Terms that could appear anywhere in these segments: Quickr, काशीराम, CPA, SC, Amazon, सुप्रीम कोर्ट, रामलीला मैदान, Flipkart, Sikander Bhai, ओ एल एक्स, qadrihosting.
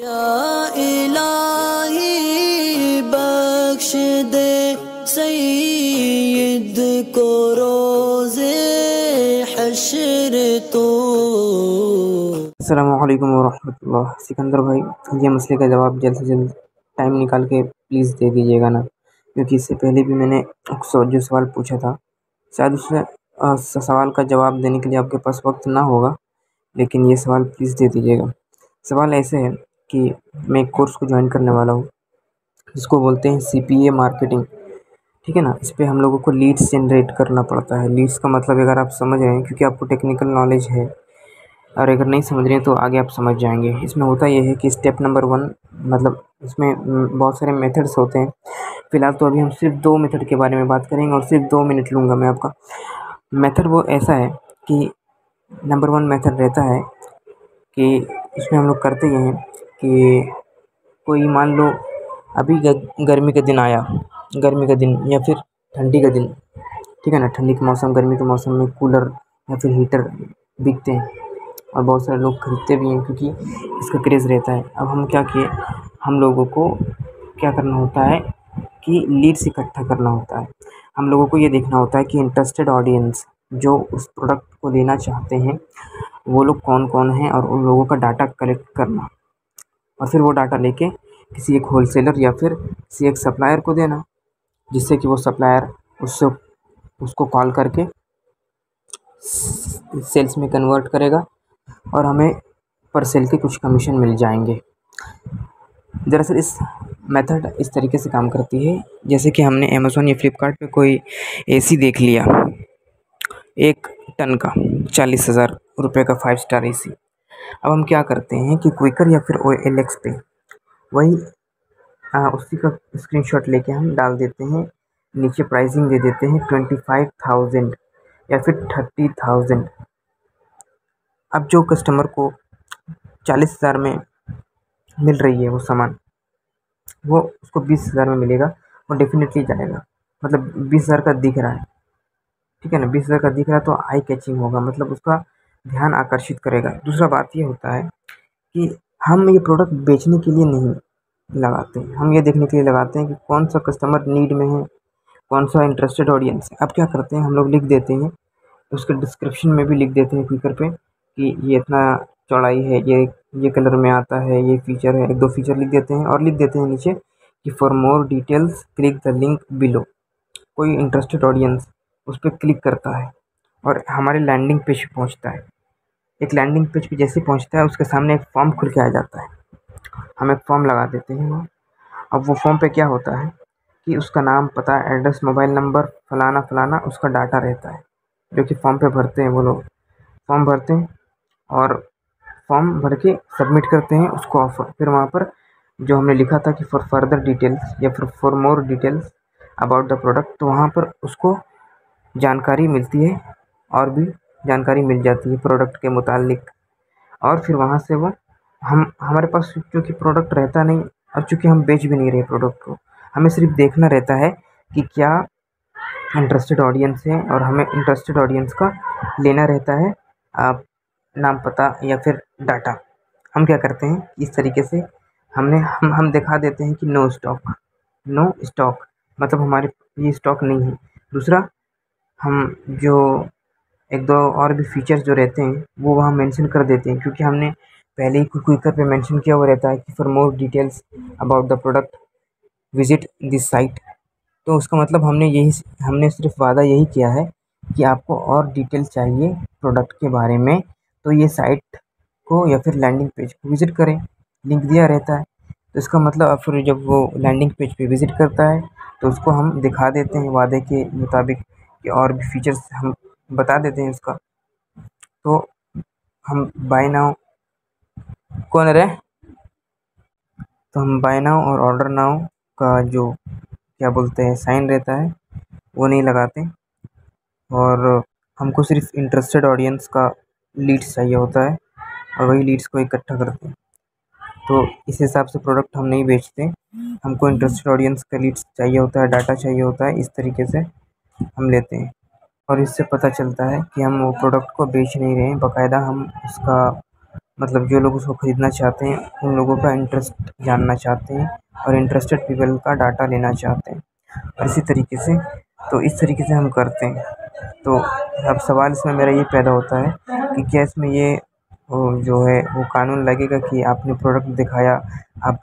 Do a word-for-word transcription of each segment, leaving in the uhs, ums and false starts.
या इलाही बख्श दे सईद को रोज़े हश्र तो। अस्सलामु अलैकुम वरहमतुल्लाह। सिकंदर भाई, ये मसले का जवाब जल्द से जल्द टाइम निकाल के प्लीज़ दे दीजिएगा ना, क्योंकि इससे पहले भी मैंने जो सवाल पूछा था शायद उस सवाल का जवाब देने के लिए आपके पास वक्त ना होगा, लेकिन ये सवाल प्लीज़ दे दीजिएगा। सवाल ऐसे है कि मैं एक कोर्स को ज्वाइन करने वाला हूँ जिसको बोलते हैं सी पी ए मार्केटिंग, ठीक है ना। इस पर हम लोगों को लीड्स जनरेट करना पड़ता है। लीड्स का मतलब अगर आप समझ रहे हैं, क्योंकि आपको टेक्निकल नॉलेज है, और अगर नहीं समझ रहे हैं तो आगे आप समझ जाएंगे। इसमें होता यह है कि स्टेप नंबर वन, मतलब इसमें बहुत सारे मेथड्स होते हैं। फ़िलहाल तो अभी हम सिर्फ दो मेथड के बारे में बात करेंगे और सिर्फ दो मिनट लूँगा मैं आपका। मेथड वो ऐसा है कि नंबर वन मेथड रहता है कि इसमें हम लोग करते ये हैं कि कोई मान लो अभी गर्मी का दिन आया, गर्मी का दिन या फिर ठंडी का दिन, ठीक है ना। ठंडी के मौसम, गर्मी के मौसम में कूलर या फिर हीटर बिकते हैं और बहुत सारे लोग खरीदते भी हैं क्योंकि इसका क्रेज़ रहता है। अब हम क्या किए, हम लोगों को क्या करना होता है कि लीड्स इकट्ठा करना होता है। हम लोगों को ये देखना होता है कि इंटरेस्टेड ऑडियंस जो उस प्रोडक्ट को लेना चाहते हैं वो लोग कौन कौन हैं, और उन लोगों का डाटा कलेक्ट करना और फिर वो डाटा लेके किसी एक होलसेलर या फिर किसी एक सप्लायर को देना, जिससे कि वो सप्लायर उससे उसको कॉल करके सेल्स में कन्वर्ट करेगा और हमें पर सेल के कुछ कमीशन मिल जाएंगे। दरअसल इस मेथड इस तरीके से काम करती है जैसे कि हमने अमेज़ॉन या फ्लिपकार्ट पे कोई एसी देख लिया, एक टन का चालीस हज़ार रुपये का फाइव स्टार एसी। अब हम क्या करते हैं कि क्विकर या फिर ओ एल एक्स पे वही आ, उसी का स्क्रीनशॉट लेके हम डाल देते हैं, नीचे प्राइसिंग दे देते हैं ट्वेंटी फाइव थाउजेंड या फिर थर्टी थाउजेंड। अब जो कस्टमर को चालीस हज़ार में मिल रही है वो सामान, वो उसको बीस हज़ार में मिलेगा, वो डेफिनेटली जाएगा। मतलब बीस हज़ार का दिख रहा है, ठीक है ना, बीस हज़ार का दिख रहा है तो आई कैचिंग होगा, मतलब उसका ध्यान आकर्षित करेगा। दूसरा बात ये होता है कि हम ये प्रोडक्ट बेचने के लिए नहीं लगाते, हम ये देखने के लिए लगाते हैं कि कौन सा कस्टमर नीड में है, कौन सा इंटरेस्टेड ऑडियंस है। अब क्या करते हैं, हम लोग लिख देते हैं उसके डिस्क्रिप्शन में भी लिख देते हैं क्विकर पे कि ये इतना चौड़ाई है, ये ये कलर में आता है, ये फीचर है, एक दो फीचर लिख देते हैं और लिख देते हैं नीचे कि for more details click the link below. कोई इंटरेस्टेड ऑडियंस उस पर क्लिक करता है और हमारे लैंडिंग पेज पर पहुँचता है। एक लैंडिंग पेज पे जैसे पहुँचता है उसके सामने एक फॉर्म खुल के आ जाता है, हम एक फॉर्म लगा देते हैं। अब वो फॉर्म पे क्या होता है कि उसका नाम, पता, एड्रेस, मोबाइल नंबर, फलाना फलाना उसका डाटा रहता है जो कि फॉर्म पे भरते हैं वो लोग। फॉर्म भरते हैं और फॉर्म भर के सबमिट करते हैं उसको ऑफर। फिर वहाँ पर जो हमने लिखा था कि फॉर फर्दर डिटेल्स या फिर for more details about the product, तो वहाँ पर उसको जानकारी मिलती है और भी जानकारी मिल जाती है प्रोडक्ट के मुतालिक। और फिर वहाँ से वो हम हमारे पास चूँकि प्रोडक्ट रहता नहीं और चूँकि हम बेच भी नहीं रहे प्रोडक्ट को, हमें सिर्फ देखना रहता है कि क्या इंटरेस्टेड ऑडियंस है, और हमें इंटरेस्टेड ऑडियंस का लेना रहता है आप नाम, पता या फिर डाटा। हम क्या करते हैं, इस तरीके से हमने हम हम दिखा देते हैं कि नो स्टॉक, नो स्टॉक मतलब हमारे ये स्टॉक नहीं है। दूसरा, हम जो एक दो और भी फीचर्स जो रहते हैं वो वहाँ मेंशन कर देते हैं, क्योंकि हमने पहले ही क्विकर पे मेंशन किया हुआ रहता है कि for more details about the product visit this site. तो उसका मतलब हमने यही हमने सिर्फ वादा यही किया है कि आपको और डिटेल चाहिए प्रोडक्ट के बारे में, तो ये साइट को या फिर लैंडिंग पेज को विज़िट करें, लिंक दिया रहता है। तो इसका मतलब फिर जब वो लैंडिंग पेज पर पे विज़िट करता है तो उसको हम दिखा देते हैं वादे के मुताबिक, कि और भी फीचर्स हम बता देते हैं उसका। तो हम बाय नाउ कौन रहे तो हम बाय नाउ और ऑर्डर नाउ का जो क्या बोलते हैं साइन रहता है वो नहीं लगाते, और हमको सिर्फ इंटरेस्टेड ऑडियंस का लीड्स चाहिए होता है और वही लीड्स को इकट्ठा करते हैं। तो इस हिसाब से प्रोडक्ट हम नहीं बेचते, हमको इंटरेस्टेड ऑडियंस का लीड्स चाहिए होता है, डाटा चाहिए होता है, इस तरीके से हम लेते हैं। और इससे पता चलता है कि हम वो प्रोडक्ट को बेच नहीं रहे हैं, बाकायदा हम उसका मतलब जो लोग उसको ख़रीदना चाहते हैं उन लोगों का इंटरेस्ट जानना चाहते हैं और इंटरेस्टेड पीपल का डाटा लेना चाहते हैं, और इसी तरीके से तो इस तरीके से हम करते हैं। तो अब सवाल इसमें मेरा ये पैदा होता है कि क्या इसमें ये जो है वो कानून लगेगा कि आपने प्रोडक्ट दिखाया, आप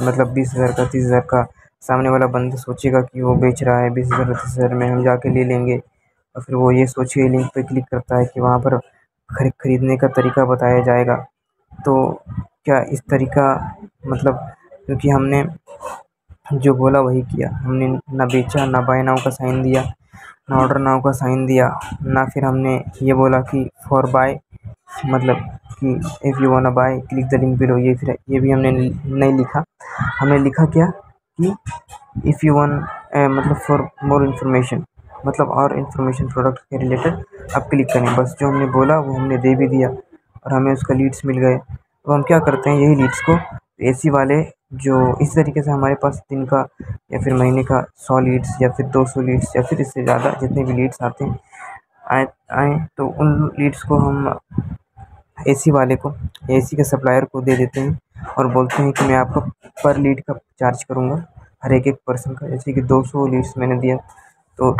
मतलब बीस हज़ार का तीस हज़ार का, सामने वाला बंदा सोचेगा कि वो बेच रहा है बीस हज़ार तीस हज़ार में, हम जाके ले लेंगे, और फिर वो ये सोचिए लिंक पे क्लिक करता है कि वहाँ पर खरीद खरीदने का तरीका बताया जाएगा। तो क्या इस तरीका मतलब क्योंकि हमने जो बोला वही किया, हमने ना बेचा, ना बाय नाउ का साइन दिया, ना ऑर्डर नाउ का साइन दिया, ना फिर हमने ये बोला कि फॉर बाय मतलब कि if you want buy click the link below, ये फिर ये भी हमने नहीं लिखा। हमने लिखा क्या कि इफ़ यू वांट मतलब फॉर मोर इन्फॉर्मेशन, मतलब और इन्फॉर्मेशन प्रोडक्ट के रिलेटेड आप क्लिक करें। बस जो हमने बोला वो हमने दे भी दिया और हमें उसका लीड्स मिल गए। तो हम क्या करते हैं, यही लीड्स को एसी वाले जो इस तरीके से हमारे पास दिन का या फिर महीने का सौ लीड्स या फिर दो सौ लीड्स या फिर इससे ज़्यादा जितने भी लीड्स आते हैं आए आए तो उन लीड्स को हम एसी वाले को, एसी के सप्लायर को दे देते हैं और बोलते हैं कि मैं आपको पर लीड का चार्ज करूँगा, हर एक एक पर्सन का। जैसे कि दो सौ लीड्स मैंने दिया तो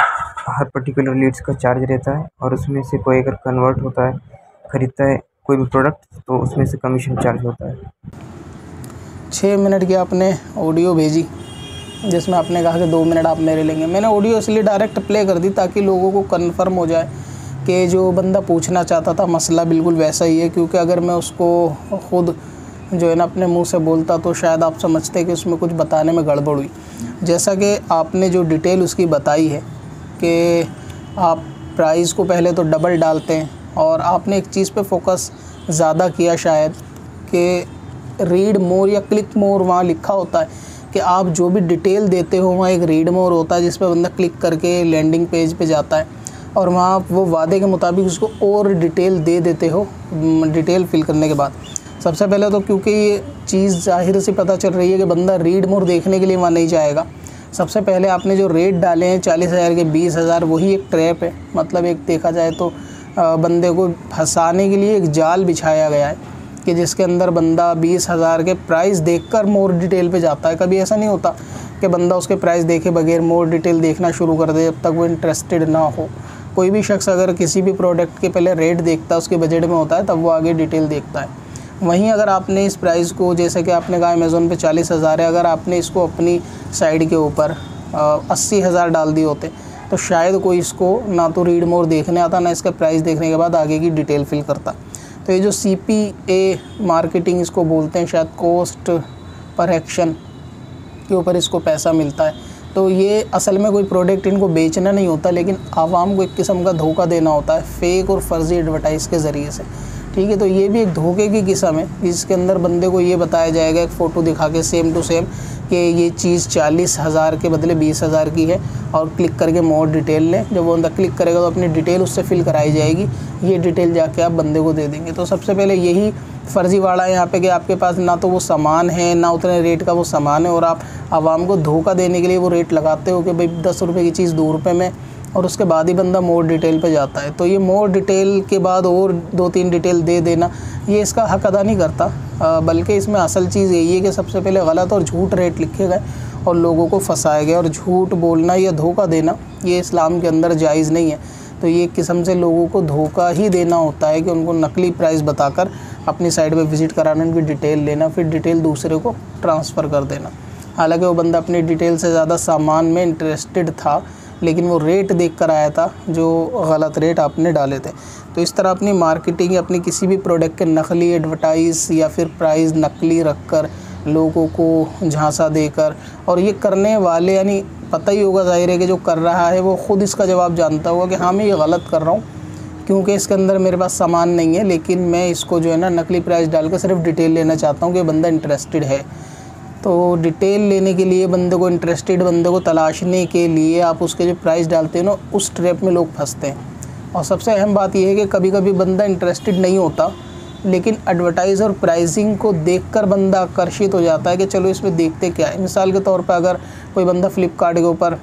हर पर्टिकुलर लीड्स का चार्ज रहता है, और उसमें से कोई अगर कन्वर्ट होता है, ख़रीदता है कोई भी प्रोडक्ट, तो उसमें से कमीशन चार्ज होता है। छः मिनट की आपने ऑडियो भेजी जिसमें आपने कहा कि दो मिनट आप मेरे लेंगे। मैंने ऑडियो इसलिए डायरेक्ट प्ले कर दी ताकि लोगों को कन्फर्म हो जाए कि जो बंदा पूछना चाहता था मसला बिल्कुल वैसा ही है, क्योंकि अगर मैं उसको ख़ुद जो है ना अपने मुंह से बोलता तो शायद आप समझते कि उसमें कुछ बताने में गड़बड़ हुई। जैसा कि आपने जो डिटेल उसकी बताई है कि आप प्राइस को पहले तो डबल डालते हैं, और आपने एक चीज़ पे फोकस ज़्यादा किया शायद कि रीड मोर या क्लिक मोर, वहाँ लिखा होता है कि आप जो भी डिटेल देते हो वहाँ एक रीड मोर होता है जिस पर बंदा क्लिक करके लैंडिंग पेज पे जाता है, और वहाँ आप वो वादे के मुताबिक उसको और डिटेल दे देते हो। डिटेल फिल करने के बाद सबसे पहले तो क्योंकि ये चीज़ जाहिर से पता चल रही है कि बंदा रीड मोर देखने के लिए वहाँ नहीं जाएगा। सबसे पहले आपने जो रेट डाले हैं चालीस हज़ार के बीस हज़ार, वही एक ट्रैप है, मतलब एक देखा जाए तो बंदे को फंसाने के लिए एक जाल बिछाया गया है कि जिसके अंदर बंदा बीस हज़ार के प्राइस देखकर मोर डिटेल पे जाता है। कभी ऐसा नहीं होता कि बंदा उसके प्राइस देखे बगैर मोर डिटेल देखना शुरू कर दे जब तक वो इंटरेस्टेड ना हो। कोई भी शख्स अगर किसी भी प्रोडक्ट के पहले रेट देखता है, उसके बजट में होता है, तब वो आगे डिटेल देखता है। वहीं अगर आपने इस प्राइस को, जैसे कि आपने कहा अमेज़ोन पे चालीस हज़ार है, अगर आपने इसको अपनी साइड के ऊपर अस्सी हज़ार डाल दिए होते तो शायद कोई इसको ना तो रीड मोर देखने आता, ना इसका प्राइस देखने के बाद आगे की डिटेल फिल करता। तो ये जो सी पी ए मार्केटिंग इसको बोलते हैं, शायद कॉस्ट पर एक्शन के ऊपर इसको पैसा मिलता है। तो ये असल में कोई प्रोडक्ट इनको बेचना नहीं होता, लेकिन आवाम को एक किस्म का धोखा देना होता है फेक और फर्जी एडवर्टाइज़ के ज़रिए से, ठीक है। तो ये भी एक धोखे की किस्म है जिसके अंदर बंदे को ये बताया जाएगा एक फ़ोटो दिखा के सेम टू सेम कि ये चीज़ चालीस हज़ार के बदले बीस हज़ार की है, और क्लिक करके मोर डिटेल लें। जब वो बंदा क्लिक करेगा तो अपनी डिटेल उससे फिल कराई जाएगी, ये डिटेल जाके आप बंदे को दे देंगे। तो सबसे पहले यही फर्जीवाड़ा है यहाँ पे कि आपके पास ना तो वो सामान है, ना उतने रेट का वो सामान है, और आप आवाम को धोखा देने के लिए वो रेट लगाते हो कि भाई दस रुपये की चीज़ दो रुपये में, और उसके बाद ही बंदा मोर डिटेल पे जाता है। तो ये मोर डिटेल के बाद और दो तीन डिटेल दे देना, ये इसका हक अदा नहीं करता, बल्कि इसमें असल चीज़ यही है कि सबसे पहले गलत और झूठ रेट लिखे गए और लोगों को फंसाया गया। और झूठ बोलना या धोखा देना ये इस्लाम के अंदर जायज़ नहीं है। तो ये एक किस्म से लोगों को धोखा ही देना होता है कि उनको नकली प्राइस बताकर अपनी साइट पर विज़िट कराना, उनकी डिटेल लेना, फिर डिटेल दूसरे को ट्रांसफ़र कर देना। हालाँकि वो बंदा अपनी डिटेल से ज़्यादा सामान में इंटरेस्टेड था, लेकिन वो रेट देख कर आया था जो गलत रेट आपने डाले थे। तो इस तरह अपनी मार्केटिंग या अपने किसी भी प्रोडक्ट के नकली एडवर्टाइज़ या फिर प्राइस नकली रख कर लोगों को झांसा देकर, और ये करने वाले यानी पता ही होगा ज़ाहिर है कि जो कर रहा है वो ख़ुद इसका जवाब जानता होगा कि हाँ मैं ये गलत कर रहा हूँ क्योंकि इसके अंदर मेरे पास सामान नहीं है, लेकिन मैं इसको जो है ना नकली प्राइस डालकर सिर्फ डिटेल लेना चाहता हूँ कि बंदा इंटरेस्टेड है। तो डिटेल लेने के लिए बंदे को, इंटरेस्टेड बंदे को तलाशने के लिए आप उसके जो प्राइस डालते हैं ना, उस ट्रैप में लोग फंसते हैं। और सबसे अहम बात यह है कि कभी कभी बंदा इंटरेस्टेड नहीं होता, लेकिन एडवर्टाइज़ और प्राइसिंग को देखकर बंदा आकर्षित हो जाता है कि चलो इसमें देखते क्या है। मिसाल के तौर पर अगर कोई बंदा फ्लिपकार्ट के ऊपर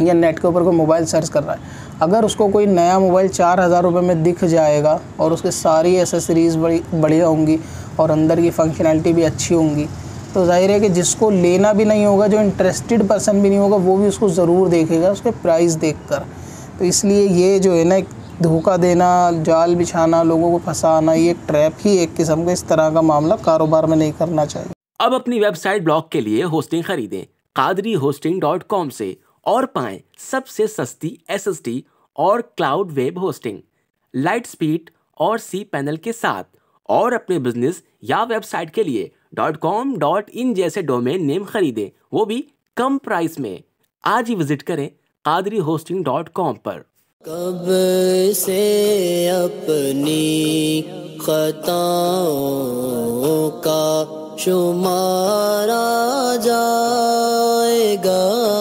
या नेट के ऊपर कोई मोबाइल सर्च कर रहा है अगर उसको कोई नया मोबाइल चार हज़ार रुपये में दिख जाएगा और उसके सारी एसेसरीज़ बड़ी बढ़िया होंगी और अंदर की फंक्शनैलिटी भी अच्छी होंगी, तो जाहिर है कि जिसको लेना भी नहीं होगा, जो इंटरेस्टेड पर्सन भी नहीं होगा, वो भी उसको ज़रूर देखेगा उसके प्राइस देखकर। तो इसलिए ये जो है ना, एक धोखा देना, जाल बिछाना, लोगों को फंसाना, ये एक ट्रैप ही एक किस्म का, इस तरह का मामला कारोबार में नहीं करना चाहिए। अब अपनी वेबसाइट ब्लॉग के लिए होस्टिंग खरीदें qadrihosting डॉट com से और पाएं सबसे सस्ती एस एस डी और cloud web hosting light speed और सी पैनल के साथ, और अपने बिजनेस या वेबसाइट के लिए .com, .in जैसे डोमेन नेम खरीदें, वो भी कम प्राइस में। आज ही विजिट करें qadrihosting डॉट com पर। कब से अपनी खताओं का शुमारा जाएगा।